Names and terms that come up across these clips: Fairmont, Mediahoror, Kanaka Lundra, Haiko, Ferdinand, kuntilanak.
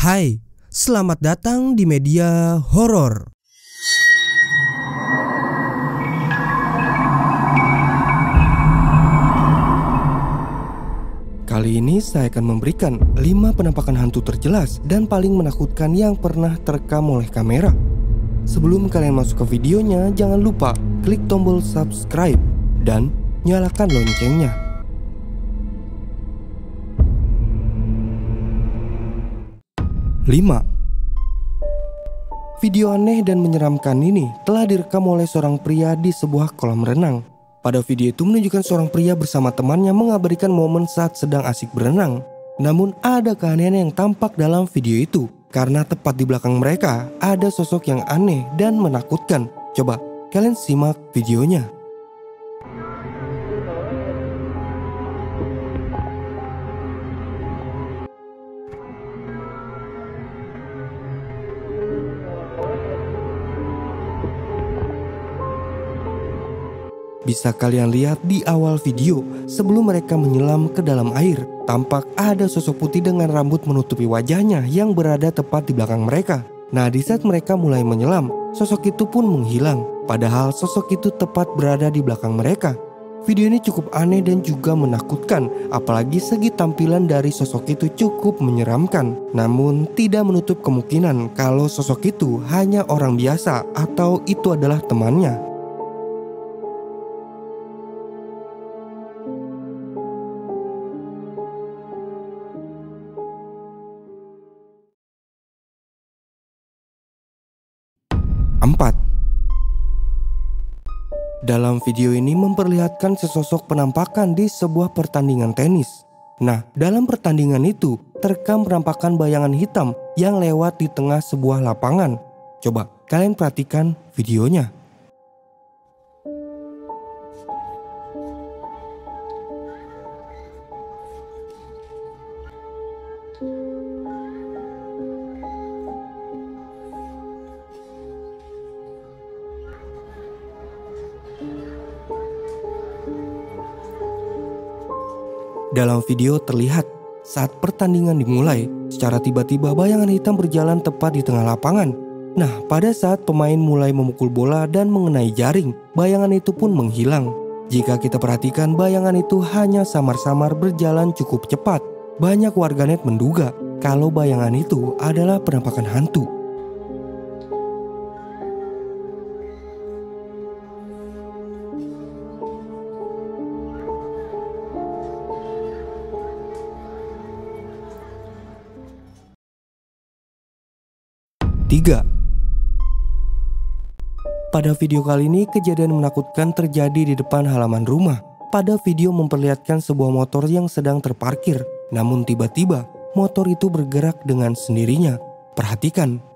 Hai, selamat datang di media horor. Kali ini saya akan memberikan 5 penampakan hantu terjelas dan paling menakutkan yang pernah terekam oleh kamera. Sebelum kalian masuk ke videonya, jangan lupa klik tombol subscribe dan nyalakan loncengnya. Lima. Video aneh dan menyeramkan ini telah direkam oleh seorang pria di sebuah kolam renang. Pada video itu menunjukkan seorang pria bersama temannya mengabadikan momen saat sedang asyik berenang. Namun ada keanehan yang tampak dalam video itu, karena tepat di belakang mereka ada sosok yang aneh dan menakutkan. Coba kalian simak videonya. Bisa kalian lihat di awal video, sebelum mereka menyelam ke dalam air, tampak ada sosok putih dengan rambut menutupi wajahnya yang berada tepat di belakang mereka. Nah, di saat mereka mulai menyelam, sosok itu pun menghilang, padahal sosok itu tepat berada di belakang mereka. Video ini cukup aneh dan juga menakutkan, apalagi segi tampilan dari sosok itu cukup menyeramkan. Namun tidak menutup kemungkinan kalau sosok itu hanya orang biasa atau itu adalah temannya. 4. Dalam video ini memperlihatkan sesosok penampakan di sebuah pertandingan tenis. Nah, dalam pertandingan itu terekam penampakan bayangan hitam yang lewat di tengah sebuah lapangan. Coba kalian perhatikan videonya. Dalam video terlihat, saat pertandingan dimulai, secara tiba-tiba bayangan hitam berjalan tepat di tengah lapangan. Nah, pada saat pemain mulai memukul bola dan mengenai jaring, bayangan itu pun menghilang. Jika kita perhatikan, bayangan itu hanya samar-samar berjalan cukup cepat. Banyak warganet menduga kalau bayangan itu adalah penampakan hantu. 3. Pada video kali ini, kejadian menakutkan terjadi di depan halaman rumah. Pada video memperlihatkan sebuah motor yang sedang terparkir. Namun tiba-tiba, motor itu bergerak dengan sendirinya. Perhatikan.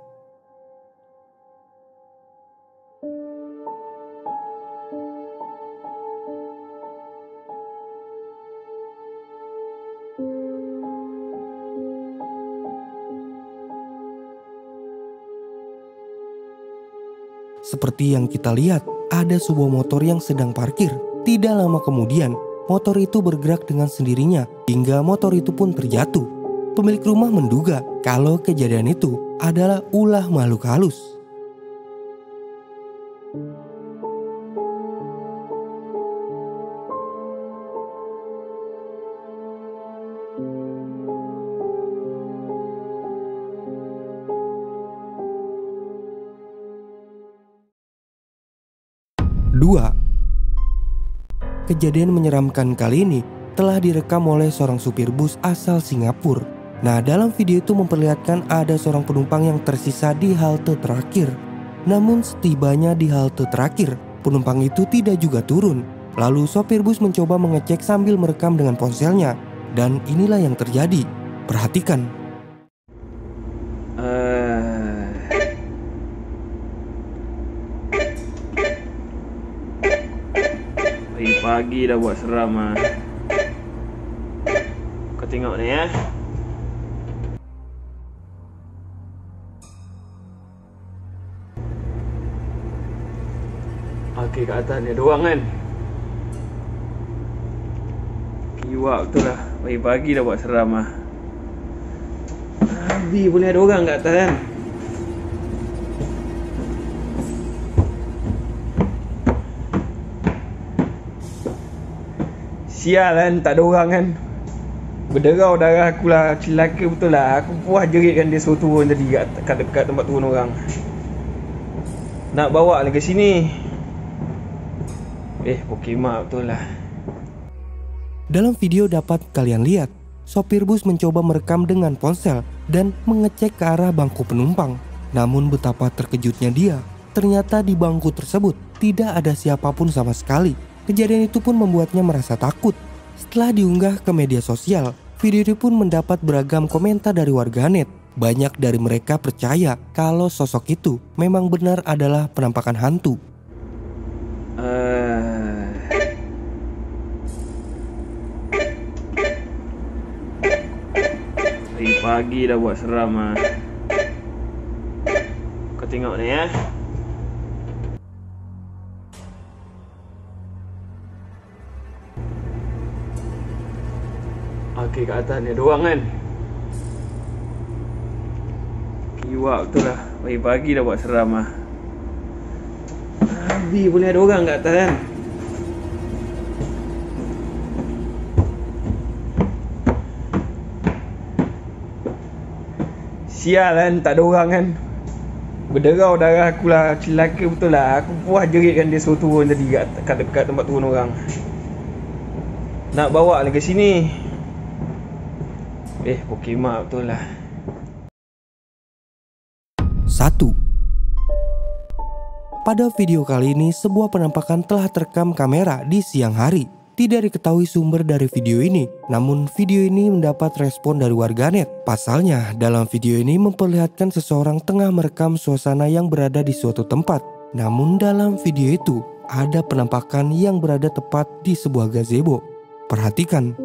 Seperti yang kita lihat, ada sebuah motor yang sedang parkir. Tidak lama kemudian, motor itu bergerak dengan sendirinya hingga motor itu pun terjatuh. Pemilik rumah menduga kalau kejadian itu adalah ulah makhluk halus. 2. Kejadian menyeramkan kali ini telah direkam oleh seorang supir bus asal Singapura. Nah, dalam video itu memperlihatkan ada seorang penumpang yang tersisa di halte terakhir. Namun setibanya di halte terakhir, penumpang itu tidak juga turun. Lalu sopir bus mencoba mengecek sambil merekam dengan ponselnya. Dan inilah yang terjadi. Perhatikan. Pagi dah buat seram lah. Kau tengok ni ya. Okey, kat atas ni ada orang kan. Iwak tu lah. Pagi-pagi dah buat seram lah. Abi, boleh ada orang kat atas kan? Sial kan, tak ada orang kan. Berderau darah aku lah, celaka betul lah. Aku puas jeritkan dia suruh turun tadi kat tempat turun orang. Nak bawa lah ke sini. Pokemak betul lah. Dalam video dapat kalian lihat, sopir bus mencoba merekam dengan ponsel dan mengecek ke arah bangku penumpang. Namun betapa terkejutnya dia, ternyata di bangku tersebut tidak ada siapapun sama sekali. Kejadian itu pun membuatnya merasa takut. Setelah diunggah ke media sosial, video itu pun mendapat beragam komentar dari warganet. Banyak dari mereka percaya kalau sosok itu memang benar adalah penampakan hantu. Pagi dah buat seram lah. Kau tengok ni ya. Okey, kat atas ni ada orang kan. Iwak betul lah. Pagi-pagi dah buat seram lah. Abi, boleh ada orang kat atas kan. Sial kan, tak ada orang kan. Berderau darah aku lah, celaka betul lah. Aku puas jeritkan dia suruh turun tadi kat tempat turun orang. Nak bawa lah ke sini. Pokemak betul lah. 1. Pada video kali ini, sebuah penampakan telah terekam kamera di siang hari. Tidak diketahui sumber dari video ini, namun video ini mendapat respon dari warganet. Pasalnya, dalam video ini memperlihatkan seseorang tengah merekam suasana yang berada di suatu tempat. Namun dalam video itu, ada penampakan yang berada tepat di sebuah gazebo. Perhatikan.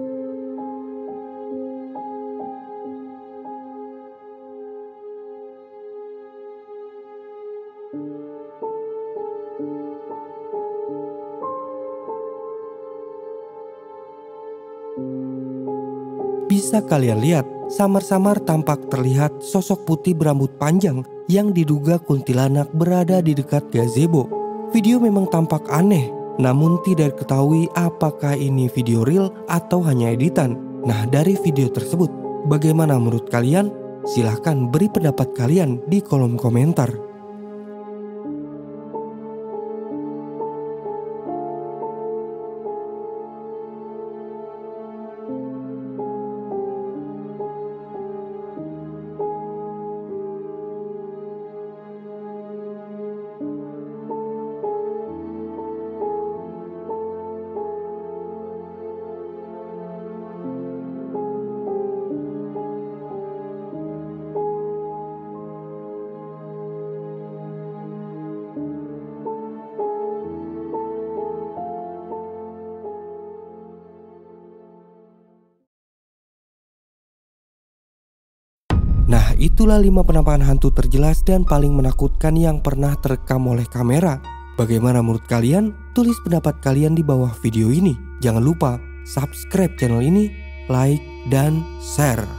Bisa kalian lihat, samar-samar tampak terlihat sosok putih berambut panjang yang diduga kuntilanak berada di dekat gazebo. Video memang tampak aneh, namun tidak diketahui apakah ini video real atau hanya editan. Nah, dari video tersebut, bagaimana menurut kalian? Silahkan beri pendapat kalian di kolom komentar. 5 penampakan hantu terjelas dan paling menakutkan yang pernah terekam oleh kamera. Bagaimana menurut kalian? Tulis pendapat kalian di bawah video ini. Jangan lupa subscribe channel ini, like, dan share.